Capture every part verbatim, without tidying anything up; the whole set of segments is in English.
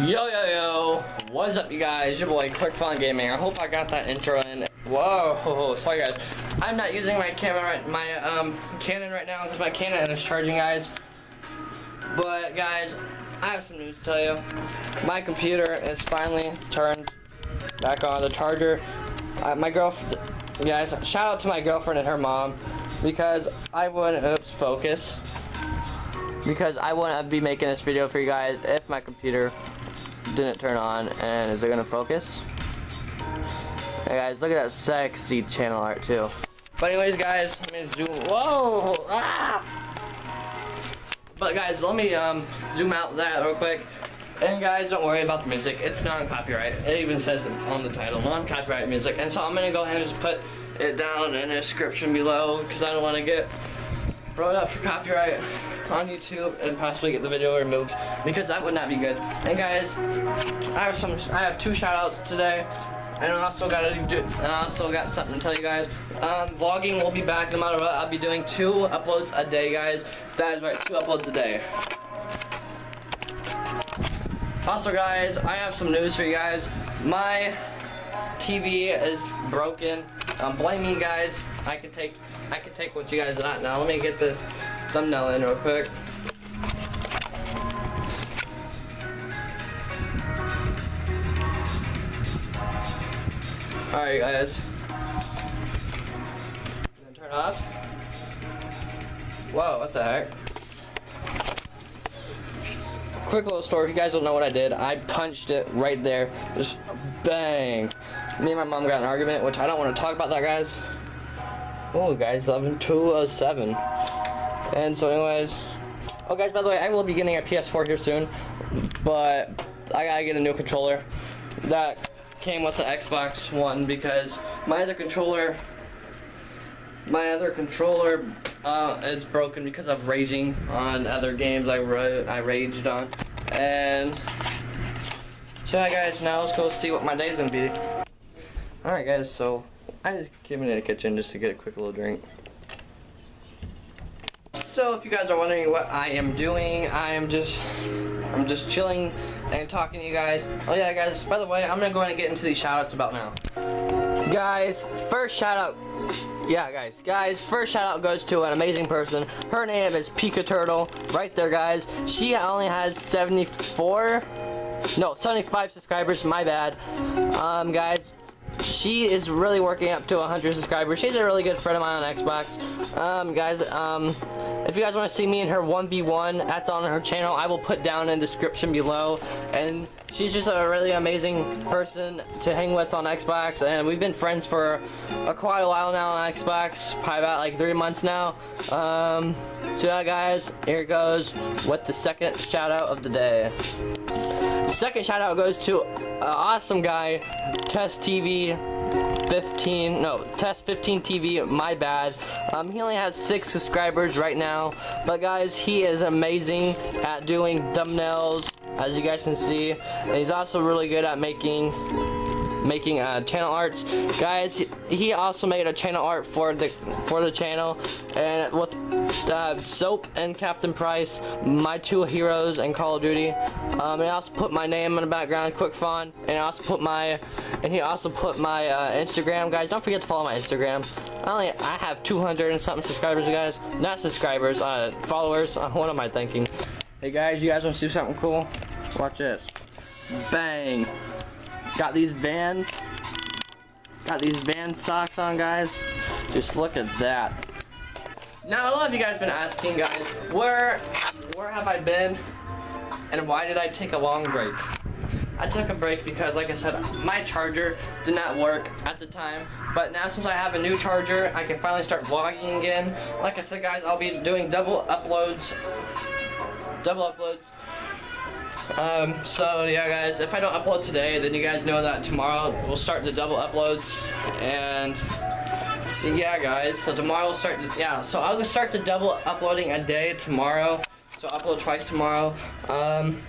Yo, yo, yo. What's up, you guys? Your boy, QuickFawn Gaming. I hope I got that intro in. Whoa. Sorry, guys. I'm not using my camera, my um, Canon right now because my Canon is charging, guys. But, guys, I have some news to tell you. My computer is finally turned back on the charger. Uh, my girlfriend, guys, shout out to my girlfriend and her mom because I wouldn't, oops, focus. Because I wouldn't be making this video for you guys if my computer didn't turn on. And is it gonna focus? Hey guys, look at that sexy channel art too. But anyways, guys, let me zoom. Whoa! Ah! But guys, let me um zoom out that real quick. And guys, don't worry about the music. It's non-copyright. It even says on the title, non-copyright music. And so I'm gonna go ahead and just put it down in the description below because I don't want to get brought up for copyright on YouTube and possibly get the video removed because that would not be good. And guys, I have some. I have two shoutouts today, and I also got to do. And I also got something to tell you guys. Um, vlogging will be back no matter what. I'll be doing two uploads a day, guys. That is right, two uploads a day. Also, guys, I have some news for you guys. My T V is broken. Um, blame me, guys. I can take. I can take what you guys got now. Let me get this thumbnail in real quick. All right, guys. Gonna turn off. Whoa! What the heck? Quick little story. If you guys don't know what I did, I punched it right there. Just bang. Me and my mom got an argument, which I don't want to talk about that, guys. Oh, guys, eleven two oh seven. And so anyways, oh guys, by the way, I will be getting a P S four here soon, but I gotta get a new controller that came with the Xbox One because my other controller, my other controller, uh, it's broken because of raging on other games I ra I raged on. And so yeah, guys, now let's go see what my day's gonna be. All right, guys, so I just came into the kitchen just to get a quick little drink. So if you guys are wondering what I am doing, I am just I'm just chilling and talking to you guys. Oh yeah, guys, by the way, I'm gonna go ahead and get into these shoutouts about now. Guys, first shoutout yeah guys, guys, first shoutout goes to an amazing person. Her name is Pika Turtle, right there guys. She only has seventy-four no, seventy-five subscribers, my bad. Um guys, she is really working up to one hundred subscribers. She's a really good friend of mine on Xbox. Um, guys, um, if you guys want to see me in her one v one, that's on her channel. I will put down in the description below. And she's just a really amazing person to hang with on Xbox. And we've been friends for a, quite a while now on Xbox. Probably about like three months now. Um, so yeah, guys, here goes with the second shout out of the day. Second shout out goes to an awesome guy, Test fifteen T V, my bad. Um, he only has six subscribers right now, but guys, he is amazing at doing thumbnails, as you guys can see, and he's also really good at making making uh, channel arts. Guys, he also made a channel art for the for the channel, and with uh, Soap and Captain Price, my two heroes in Call of Duty. Um, and I also put my name in the background, QuickFawn, and I also put my and he also put my uh, Instagram. Guys, don't forget to follow my Instagram. I only I have two hundred and something subscribers, you guys. Not subscribers, uh, followers. Uh, what am I thinking? Hey guys, you guys want to see something cool? Watch this. Bang. Got these Vans, got these Vans socks on, guys. Just look at that. Now, a lot of you guys been asking, guys, where, where have I been, and why did I take a long break? I took a break because, like I said, my charger did not work at the time. But now, since I have a new charger, I can finally start vlogging again. Like I said, guys, I'll be doing double uploads, double uploads. Um, so yeah guys, if I don't upload today, then you guys know that tomorrow we'll start the double uploads, and so yeah guys, so tomorrow we'll start, to, yeah, so I'll start the double uploading a day tomorrow, so I'll upload twice tomorrow, um,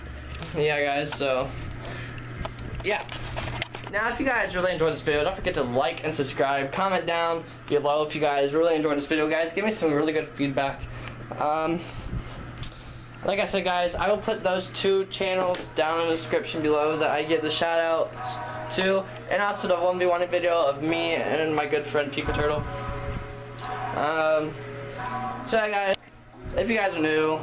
yeah guys, so, yeah. Now, if you guys really enjoyed this video, don't forget to like and subscribe, comment down below if you guys really enjoyed this video, guys, give me some really good feedback, um, like I said, guys, I will put those two channels down in the description below that I give the shout outs to, and also the one v one video of me and my good friend Pika Turtle. Um, so yeah, guys, if you guys are new,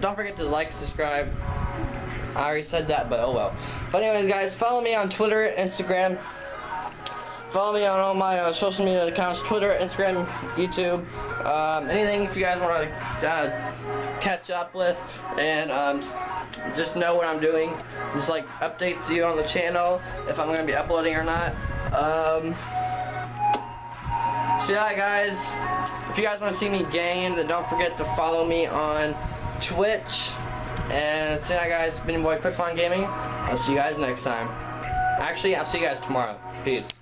don't forget to like, subscribe. I already said that, but oh well. But anyways, guys, follow me on Twitter, Instagram. Follow me on all my uh, social media accounts, Twitter, Instagram, YouTube, um, anything if you guys want to uh, catch up with, and um, just know what I'm doing. Just like updates you on the channel, if I'm going to be uploading or not. Um, so yeah, guys, if you guys want to see me game, then don't forget to follow me on Twitch. And so yeah, guys, it's been your boy QuickFawn Gaming. I'll see you guys next time. Actually, I'll see you guys tomorrow. Peace.